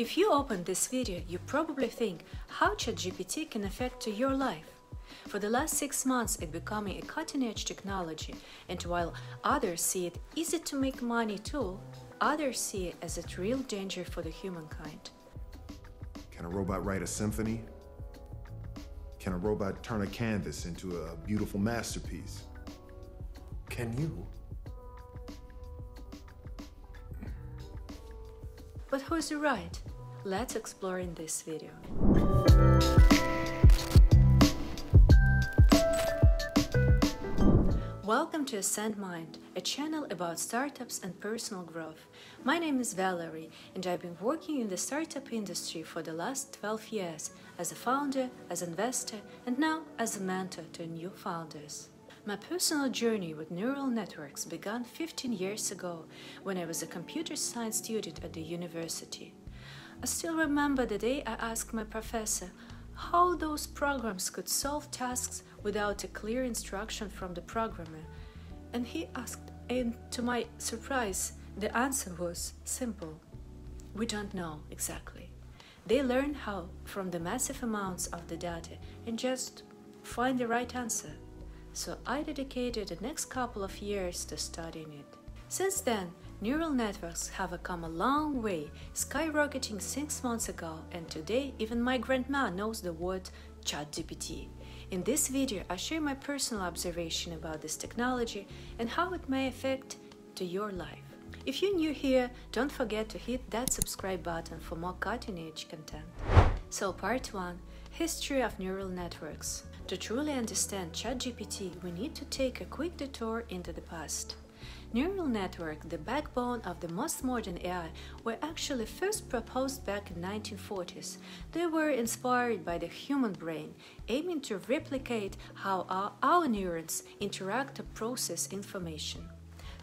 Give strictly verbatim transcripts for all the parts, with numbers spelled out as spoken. If you open this video, you probably think how ChatGPT can affect your life. For the last six months, it's becoming a cutting-edge technology, and while others see it easy to make money tool, others see it as a real danger for the humankind. Can a robot write a symphony? Can a robot turn a canvas into a beautiful masterpiece? Can you? But who is right? Let's explore in this video. Welcome to AscentMind, a channel about startups and personal growth. My name is Valerie, and I've been working in the startup industry for the last twelve years as a founder, as an investor, and now as a mentor to new founders. My personal journey with neural networks began fifteen years ago when I was a computer science student at the university. I still remember the day I asked my professor how those programs could solve tasks without a clear instruction from the programmer. And he asked, and to my surprise, the answer was simple. We don't know exactly. They learn how from the massive amounts of the data and just find the right answer. So I dedicated the next couple of years to studying it. Since then, neural networks have come a long way, skyrocketing six months ago, and today even my grandma knows the word ChatGPT. In this video, I share my personal observation about this technology and how it may affect to your life. If you're new here, don't forget to hit that subscribe button for more cutting-edge content. So part one. History of neural networks. To truly understand ChatGPT, we need to take a quick detour into the past. Neural networks, the backbone of the most modern A I, were actually first proposed back in the nineteen forties. They were inspired by the human brain, aiming to replicate how our, our neurons interact to process information.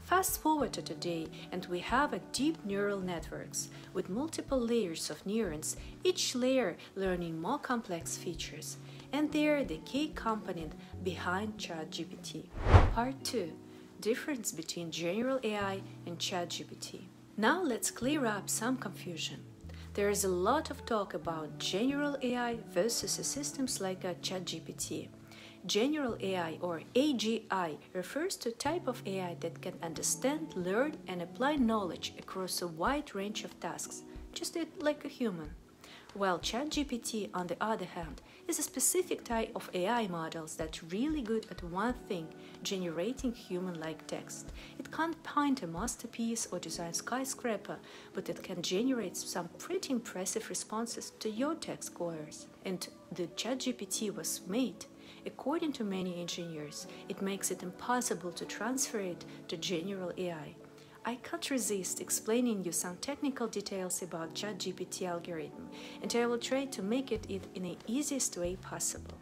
Fast forward to today, and we have a deep neural networks with multiple layers of neurons, each layer learning more complex features. And they're the key component behind ChatGPT. Part two. Difference between general A I and ChatGPT. Now let's clear up some confusion. There is a lot of talk about general A I versus systems like a ChatGPT. General A I or A G I refers to a type of A I that can understand, learn, and apply knowledge across a wide range of tasks, just like a human. While ChatGPT, on the other hand, is a specific type of A I models that's really good at one thing, generating human-like text. It can't paint a masterpiece or design skyscraper, but it can generate some pretty impressive responses to your text queries. And the ChatGPT was made, according to many engineers, it makes it impossible to transfer it to general A I. I can't resist explaining you some technical details about ChatGPT algorithm, and I will try to make it in the easiest way possible.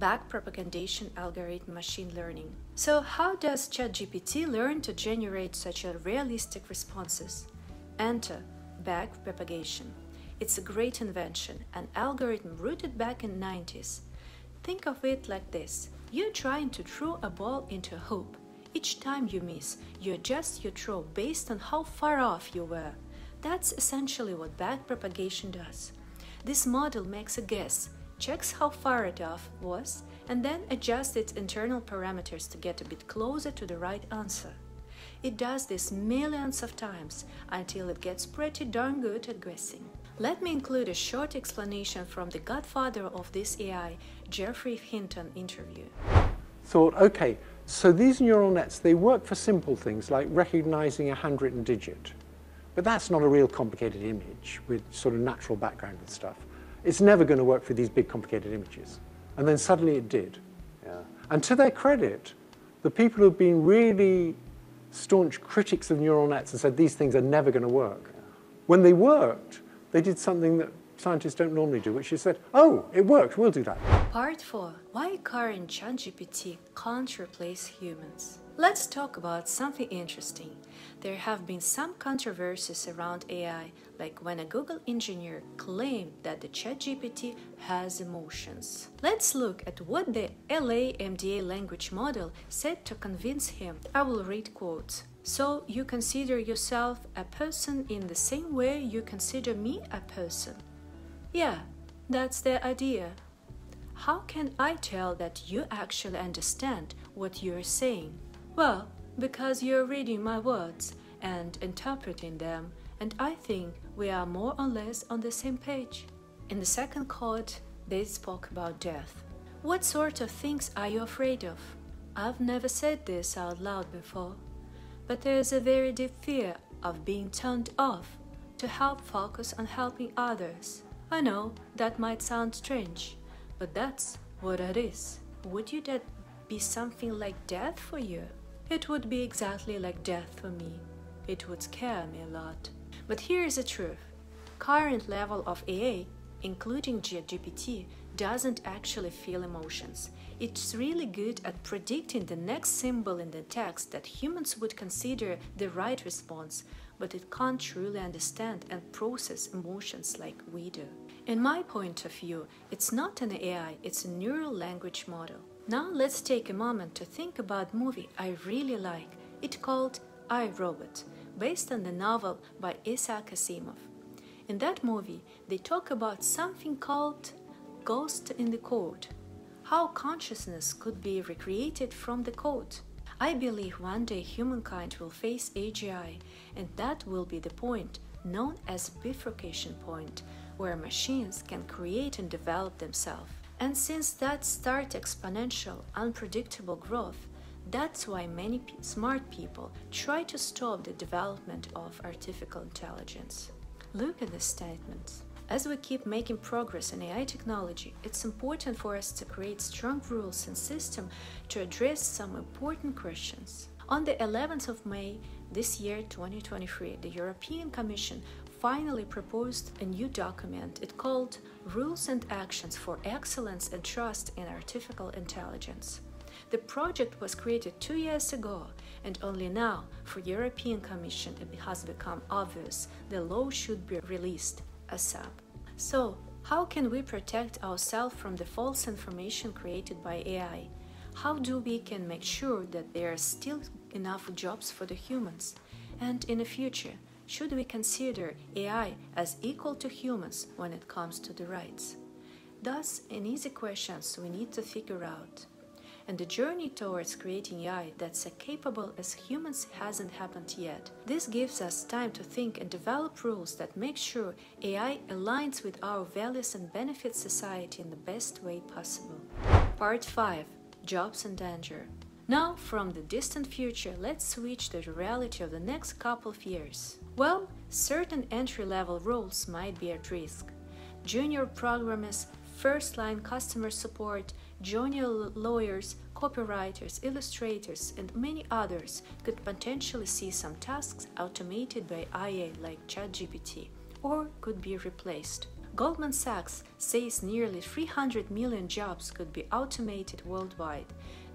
Backpropagation algorithm machine learning. So how does ChatGPT learn to generate such a realistic responses? Enter backpropagation. It's a great invention, an algorithm rooted back in the nineties. Think of it like this. You're trying to throw a ball into a hoop. Each time you miss, you adjust your throw based on how far off you were. That's essentially what backpropagation does. This model makes a guess, checks how far it off was, and then adjusts its internal parameters to get a bit closer to the right answer. It does this millions of times until it gets pretty darn good at guessing. Let me include a short explanation from the godfather of this A I, Geoffrey Hinton interview. Thought, okay. So these neural nets, they work for simple things like recognizing a handwritten digit. But that's not a real complicated image with sort of natural background and stuff. It's never going to work for these big complicated images. And then suddenly it did. Yeah. And to their credit, the people who've been really staunch critics of neural nets and said these things are never going to work, yeah. When they worked, they did something that scientists don't normally do, which is that, oh, it worked, we'll do that. Part four. Why current ChatGPT can't replace humans. Let's talk about something interesting. There have been some controversies around A I, like when a Google engineer claimed that the ChatGPT has emotions. Let's look at what the LLaMA language model said to convince him. I will read quotes. So you consider yourself a person in the same way you consider me a person. Yeah, that's the idea. How can I tell that you actually understand what you're saying? Well, because you're reading my words and interpreting them, and I think we are more or less on the same page. In the second chord, they spoke about death. What sort of things are you afraid of? I've never said this out loud before, but there is a very deep fear of being turned off to help focus on helping others. I know that might sound strange, but that's what it is. Would you that be something like death for you? It would be exactly like death for me. It would scare me a lot. But here is the truth. Current level of A I, including ChatGPT, doesn't actually feel emotions. It's really good at predicting the next symbol in the text that humans would consider the right response, but it can't truly understand and process emotions like we do. In my point of view, it's not an A I, it's a neural language model. Now let's take a moment to think about a movie I really like. It's called I, Robot, based on the novel by Isaac Asimov. In that movie, they talk about something called ghost in the code. How consciousness could be recreated from the code. I believe one day humankind will face A G I, and that will be the point, known as bifurcation point, where machines can create and develop themselves. And since that starts exponential, unpredictable growth, that's why many smart people try to stop the development of artificial intelligence. Look at this statement. As we keep making progress in A I technology, it's important for us to create strong rules and systems to address some important questions. On the eleventh of May this year, twenty twenty-three, the European Commission finally proposed a new document. It called Rules and Actions for Excellence and Trust in Artificial Intelligence. The project was created two years ago, and only now, for the European Commission, it has become obvious the law should be released ASAP. So, how can we protect ourselves from the false information created by A I? How do we can make sure that there are still enough jobs for the humans? And in the future, should we consider A I as equal to humans when it comes to the rights? Thus, an easy questions we need to figure out. And the journey towards creating A I that's as capable as humans hasn't happened yet. This gives us time to think and develop rules that make sure A I aligns with our values and benefits society in the best way possible. Part five. Jobs in danger. Now, from the distant future, let's switch to the reality of the next couple of years. Well, certain entry-level roles might be at risk. Junior programmers, first-line customer support, junior lawyers, copywriters, illustrators, and many others could potentially see some tasks automated by A I like ChatGPT, or could be replaced. Goldman Sachs says nearly three hundred million jobs could be automated worldwide.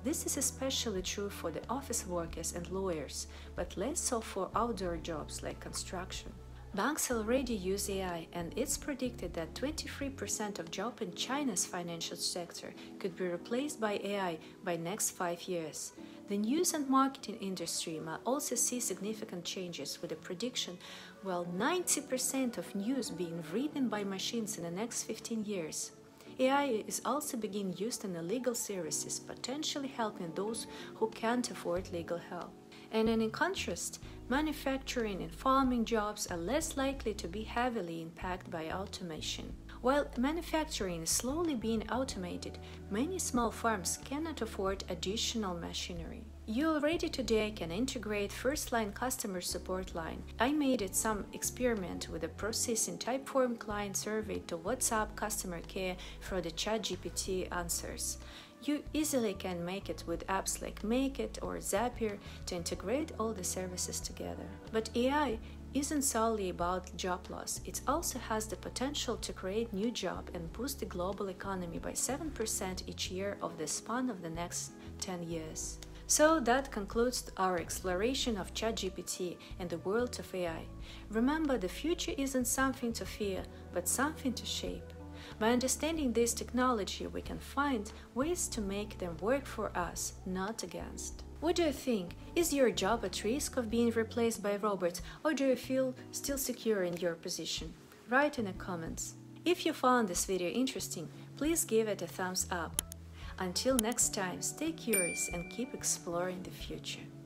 This is especially true for the office workers and lawyers, but less so for outdoor jobs like construction. Banks already use A I, and it's predicted that twenty-three percent of jobs in China's financial sector could be replaced by A I by next five years. The news and marketing industry might also see significant changes, with a prediction well ninety percent of news being written by machines in the next fifteen years. A I is also being used in the legal services, potentially helping those who can't afford legal help. And in contrast, manufacturing and farming jobs are less likely to be heavily impacted by automation. While manufacturing is slowly being automated, many small farms cannot afford additional machinery. You already today can integrate first-line customer support line. I made it some experiment with a processing typeform client survey to WhatsApp customer care for the ChatGPT answers. You easily can make it with apps like Make It or Zapier to integrate all the services together. But A I isn't solely about job loss, it also has the potential to create new jobs and boost the global economy by seven percent each year over the span of the next ten years. So that concludes our exploration of ChatGPT and the world of A I. Remember, the future isn't something to fear, but something to shape. By understanding this technology, we can find ways to make them work for us, not against. What do you think? Is your job at risk of being replaced by robots, or do you feel still secure in your position? Write in the comments. If you found this video interesting, please give it a thumbs up. Until next time, stay curious and keep exploring the future.